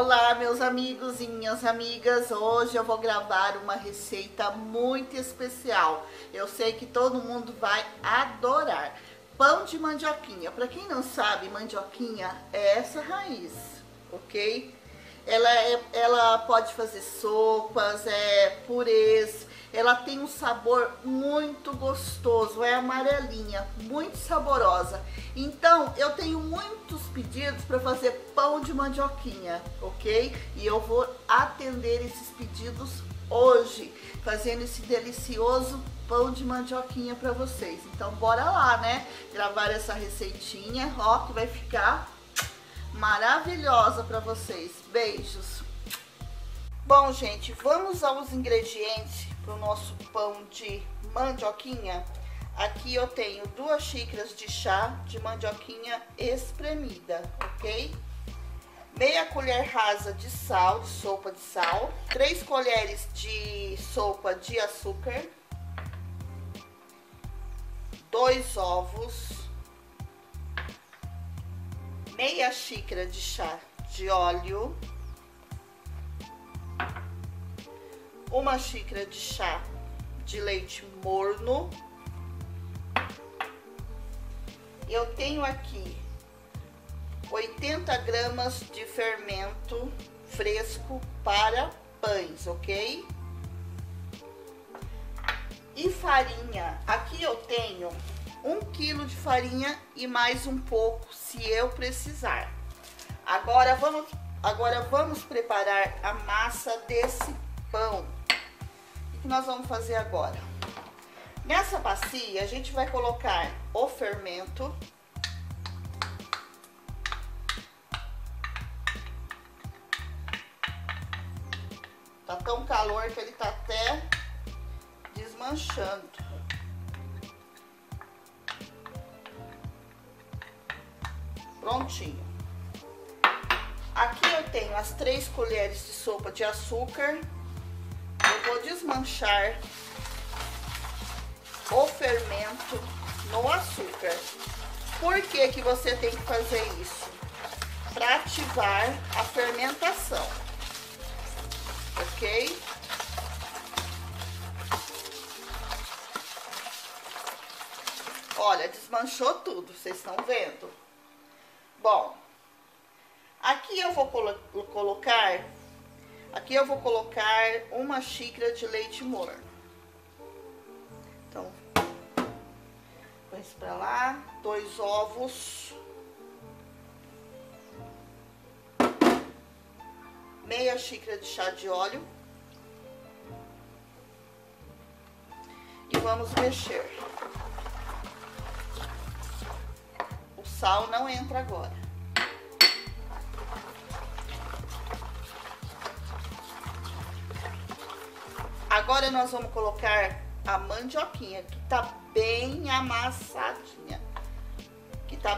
Olá meus amigos e minhas amigas, hoje eu vou gravar uma receita muito especial. Eu sei que todo mundo vai adorar. Pão de mandioquinha. Para quem não sabe, mandioquinha é essa raiz, ok? Ela pode fazer sopas, purês, ela tem um sabor muito gostoso, é amarelinha, muito saborosa. Então, eu tenho muitos pedidos para fazer pão de mandioquinha, ok? E eu vou atender esses pedidos hoje, fazendo esse delicioso pão de mandioquinha para vocês. Então, bora lá, né? Gravar essa receitinha, ó, que vai ficar maravilhosa para vocês. Beijos. Bom, gente, vamos aos ingredientes para o nosso pão de mandioquinha. Aqui eu tenho 2 xícaras de chá de mandioquinha espremida, ok? Meia colher rasa de sal, de sopa de sal, 3 colheres de sopa de açúcar, 2 ovos, meia xícara de chá de óleo, 1 xícara de chá de leite morno. Eu tenho aqui 80 gramas de fermento fresco para pães, ok? E farinha, aqui eu tenho 1 quilo de farinha e mais um pouco se eu precisar. Agora vamos preparar a massa desse pão. O que nós vamos fazer agora? Nessa bacia a gente vai colocar o fermento, tá tão calor que ele tá até desmanchando. Prontinho. Aqui eu tenho as 3 colheres de sopa de açúcar. Vou desmanchar o fermento no açúcar. Por que que você tem que fazer isso? Para ativar a fermentação, ok? Olha, desmanchou tudo, vocês estão vendo? Bom, aqui eu vou colocar 1 xícara de leite morno. Então, põe isso pra lá. 2 ovos. Meia xícara de chá de óleo. E vamos mexer. O sal não entra agora. Agora nós vamos colocar a mandioquinha, que tá bem amassadinha. Tem que estar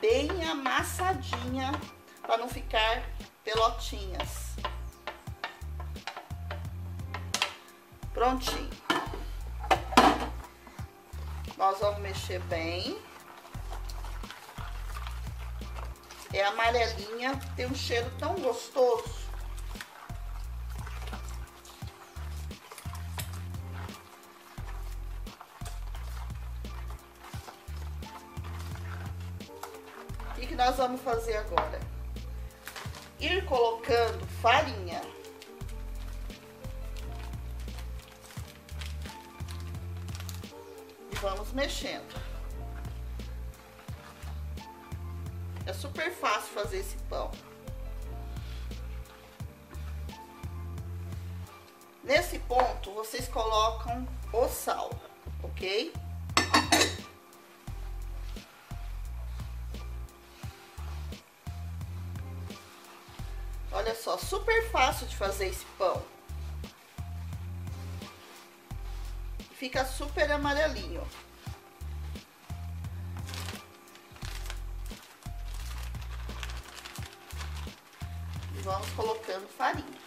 bem amassadinha para não ficar pelotinhas. Prontinho. Nós vamos mexer bem. É amarelinha, tem um cheiro tão gostoso. O que nós vamos fazer agora? Ir colocando farinha. E vamos mexendo. É super fácil fazer esse pão. Nesse ponto, vocês colocam o sal, ok? Olha só, super fácil de fazer esse pão. Fica super amarelinho. Vamos colocando farinha.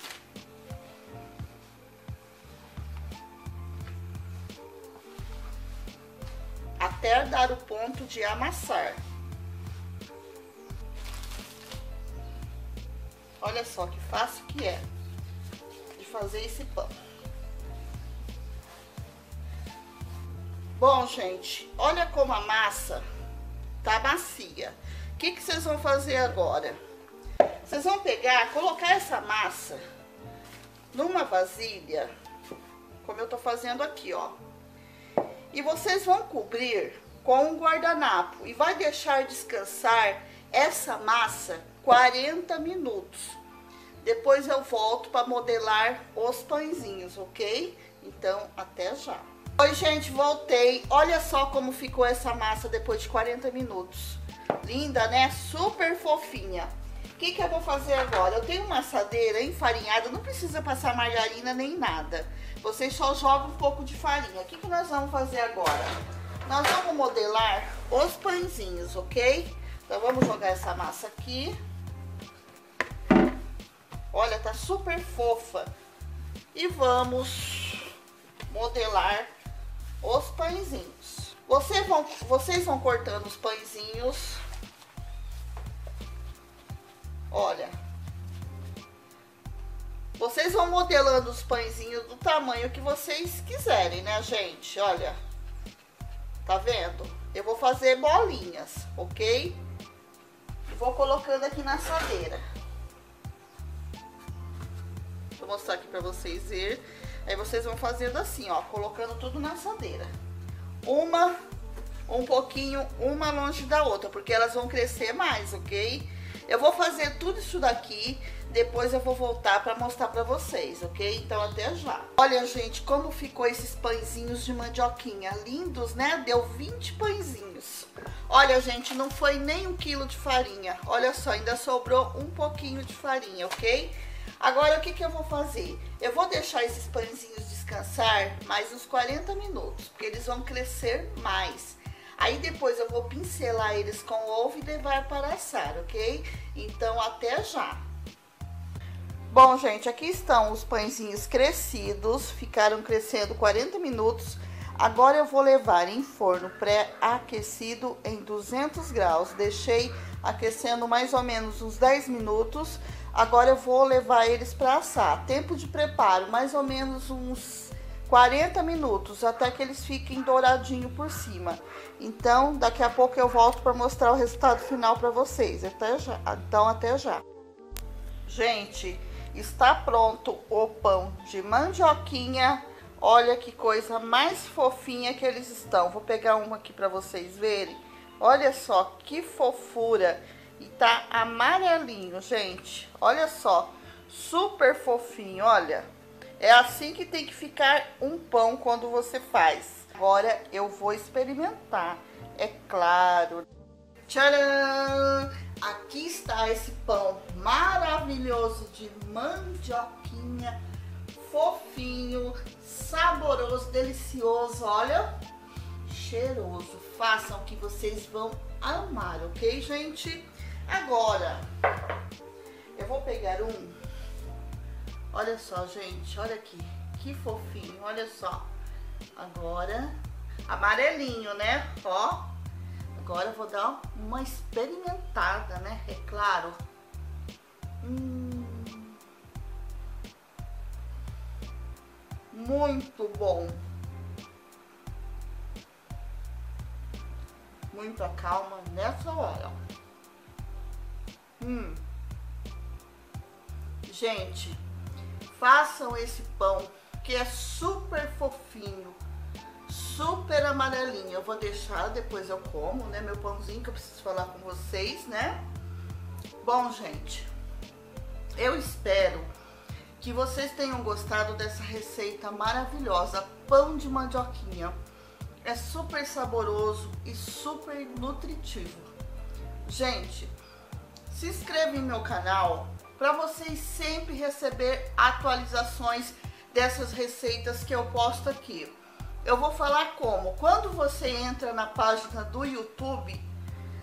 Até dar o ponto de amassar. Olha só que fácil que é de fazer esse pão. Bom, gente, olha como a massa tá macia. O que que vocês vão fazer agora? Vocês vão pegar, colocar essa massa numa vasilha, como eu tô fazendo aqui, ó. E vocês vão cobrir com um guardanapo e vai deixar descansar essa massa 40 minutos. Depois eu volto para modelar os pãezinhos, ok? Então, até já. Oi, gente, voltei. Olha só como ficou essa massa depois de 40 minutos. Linda, né? Super fofinha. O que que eu vou fazer agora? Eu tenho uma assadeira enfarinhada, não precisa passar margarina nem nada. Vocês só jogam um pouco de farinha. O que que nós vamos fazer agora? Nós vamos modelar os pãezinhos, ok? Então vamos jogar essa massa aqui. Olha, tá super fofa. E vamos modelar os pãezinhos. Vocês vão cortando os pãezinhos. Olha. Vocês vão modelando os pãezinhos do tamanho que vocês quiserem, né, gente? Olha. Tá vendo? Eu vou fazer bolinhas, ok? E vou colocando aqui na assadeira. Vou mostrar aqui pra vocês verem. Aí vocês vão fazendo assim, ó, colocando tudo na assadeira. Um pouquinho, uma longe da outra, porque elas vão crescer mais, ok? Eu vou fazer tudo isso daqui, depois eu vou voltar pra mostrar pra vocês, ok? Então até já. Olha, gente, como ficou esses pãezinhos de mandioquinha. Lindos, né? Deu 20 pãezinhos. Olha, gente, não foi nem 1 quilo de farinha. Olha só, ainda sobrou um pouquinho de farinha, ok? Agora, o que que eu vou fazer? Eu vou deixar esses pãezinhos descansar mais uns 40 minutos, porque eles vão crescer mais. Aí depois eu vou pincelar eles com ovo e levar para assar, ok? Então, até já! Bom, gente, aqui estão os pãezinhos crescidos, ficaram crescendo 40 minutos. Agora eu vou levar em forno pré-aquecido em 200 graus. Deixei aquecendo mais ou menos uns 10 minutos. Agora eu vou levar eles para assar. Tempo de preparo, mais ou menos uns 40 minutos, até que eles fiquem douradinho por cima. Então, daqui a pouco eu volto para mostrar o resultado final para vocês. Até já. Então, até já. Gente, está pronto o pão de mandioquinha. Olha que coisa mais fofinha que eles estão. Vou pegar um aqui para vocês verem. Olha só que fofura. E tá amarelinho, gente. Olha só, super fofinho, olha. É assim que tem que ficar um pão quando você faz. Agora eu vou experimentar, é claro. Tcharam! Aqui está esse pão maravilhoso de mandioquinha. Fofinho, saboroso, delicioso, olha. Cheiroso. Façam que vocês vão amar, ok, gente? Agora, eu vou pegar um, olha só, gente, olha aqui, que fofinho, olha só. Agora, amarelinho, né, ó, agora eu vou dar uma experimentada, né, é claro. Muito bom. Muita calma nessa hora. Gente, façam esse pão que é super fofinho, super amarelinho. Eu vou deixar, depois eu como, né? Meu pãozinho que eu preciso falar com vocês, né? Bom, gente, eu espero que vocês tenham gostado dessa receita maravilhosa. Pão de mandioquinha. É super saboroso e super nutritivo. Gente, se inscreve no meu canal para vocês sempre receber atualizações dessas receitas que eu posto aqui. Eu vou falar como. Quando você entra na página do YouTube,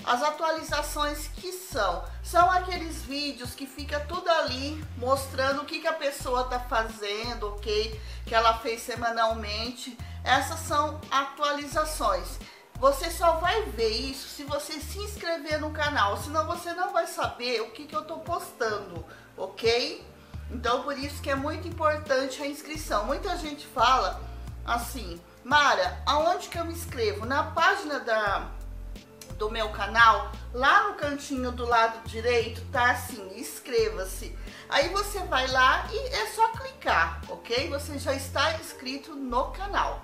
as atualizações que são aqueles vídeos que fica tudo ali mostrando o que que a pessoa tá fazendo, ok? Que ela fez semanalmente. Essas são atualizações. Você só vai ver isso se você se inscrever no canal, senão você não vai saber o que eu tô postando, ok? Então por isso que é muito importante a inscrição. Muita gente fala assim: Mara, aonde que eu me inscrevo? Na página do meu canal, lá no cantinho do lado direito, tá assim, inscreva-se. Aí você vai lá e é só clicar, ok? Você já está inscrito no canal.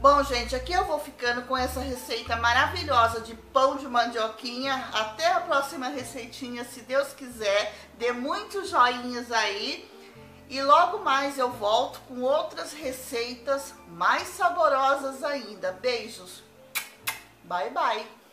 Bom, gente, aqui eu vou ficando com essa receita maravilhosa de pão de mandioquinha. Até a próxima receitinha, se Deus quiser. Dê muitos joinhas aí. E logo mais eu volto com outras receitas mais saborosas ainda. Beijos. Bye, bye.